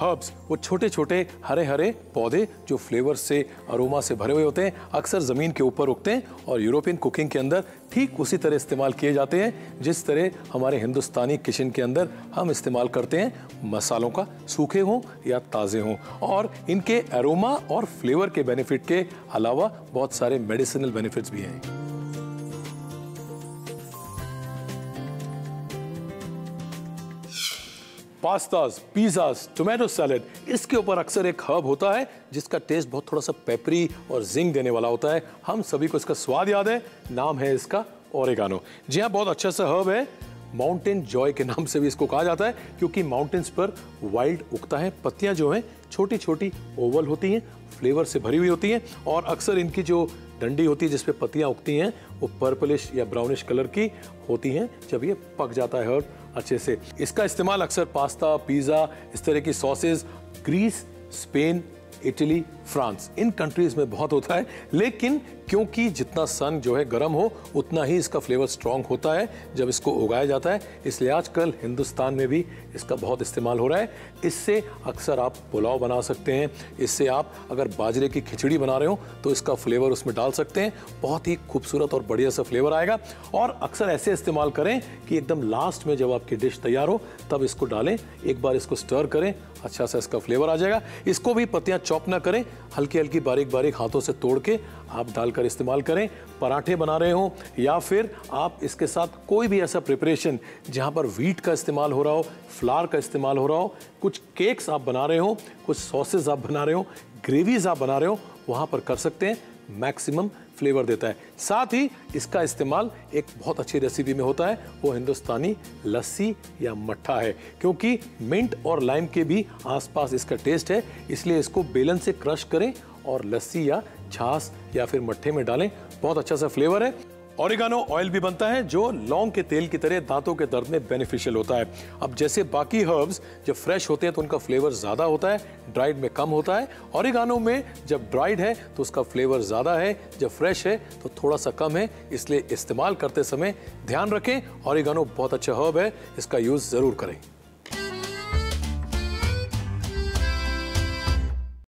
Herbs वो छोटे छोटे हरे हरे पौधे जो फ्लेवर से अरोमा से भरे हुए होते हैं अक्सर ज़मीन के ऊपर उगते हैं और यूरोपियन कुकिंग के अंदर ठीक उसी तरह इस्तेमाल किए जाते हैं जिस तरह हमारे हिंदुस्तानी किचन के अंदर हम इस्तेमाल करते हैं मसालों का, सूखे हों या ताज़े हों। और इनके अरोमा और फ्लेवर के बेनिफिट के अलावा बहुत सारे मेडिसिनल बेनिफिट्स भी हैं। पास्ताज, पिज़्ज़ाज, टोमेटो सैलेड, इसके ऊपर अक्सर एक हर्ब होता है जिसका टेस्ट बहुत थोड़ा सा पेपरी और जिंग देने वाला होता है। हम सभी को इसका स्वाद याद है, नाम है इसका ओरेगानो। जी हाँ, बहुत अच्छा सा हर्ब है। माउंटेन जॉय के नाम से भी इसको कहा जाता है क्योंकि माउंटेन्स पर वाइल्ड उगता है। पत्तियाँ जो हैं छोटी छोटी ओवल होती हैं, फ्लेवर से भरी हुई होती हैं और अक्सर इनकी जो डंडी होती है जिसपे पत्तियाँ उगती हैं वो पर्पलिश या ब्राउनिश कलर की होती हैं जब ये पक जाता है हर्ब अच्छे से। इसका इस्तेमाल अक्सर पास्ता, पिज़्ज़ा, इस तरह की sausage Greece, Spain, Italy, France, इन कंट्रीज़ में बहुत होता है। लेकिन क्योंकि जितना सन जो है गर्म हो उतना ही इसका फ्लेवर स्ट्रॉन्ग होता है जब इसको उगाया जाता है, इसलिए आजकल हिंदुस्तान में भी इसका बहुत इस्तेमाल हो रहा है। इससे अक्सर आप पुलाव बना सकते हैं, इससे आप अगर बाजरे की खिचड़ी बना रहे हो तो इसका फ्लेवर उसमें डाल सकते हैं, बहुत ही खूबसूरत और बढ़िया सा फ्लेवर आएगा। और अक्सर ऐसे इस्तेमाल करें कि एकदम लास्ट में जब आपकी डिश तैयार हो तब इसको डालें, एक बार इसको स्टर करें, अच्छा सा इसका फ्लेवर आ जाएगा। इसको भी पत्तियाँ चॉप ना करें, हल्की हल्की बारीक बारीक हाथों से तोड़ के आप डालकर इस्तेमाल करें। पराठे बना रहे हो या फिर आप इसके साथ कोई भी ऐसा प्रिपरेशन जहां पर व्हीट का इस्तेमाल हो रहा हो, फ्लावर का इस्तेमाल हो रहा हो, कुछ केक्स आप बना रहे हो, कुछ सॉसेज आप बना रहे हो, ग्रेवीज आप बना रहे हो, वहां पर कर सकते हैं। मैक्सिमम फ्लेवर देता है। साथ ही इसका इस्तेमाल एक बहुत अच्छी रेसिपी में होता है, वो हिंदुस्तानी लस्सी या मट्ठा है क्योंकि मिंट और लाइम के भी आसपास इसका टेस्ट है, इसलिए इसको बेलन से क्रश करें और लस्सी या छाछ या फिर मट्ठे में डालें, बहुत अच्छा सा फ्लेवर है। ओरेगानो ऑयल भी बनता है जो लौंग के तेल की तरह दांतों के दर्द में बेनिफिशियल होता है। अब जैसे बाकी हर्ब्स जब फ्रेश होते हैं तो उनका फ्लेवर ज़्यादा होता है, ड्राइड में कम होता है। ओरेगानो में जब ड्राइड है तो उसका फ्लेवर ज़्यादा है, जब फ्रेश है तो थोड़ा सा कम है, इसलिए इस्तेमाल करते समय ध्यान रखें। ओरेगानो बहुत अच्छा हर्ब है, इसका यूज़ ज़रूर करें।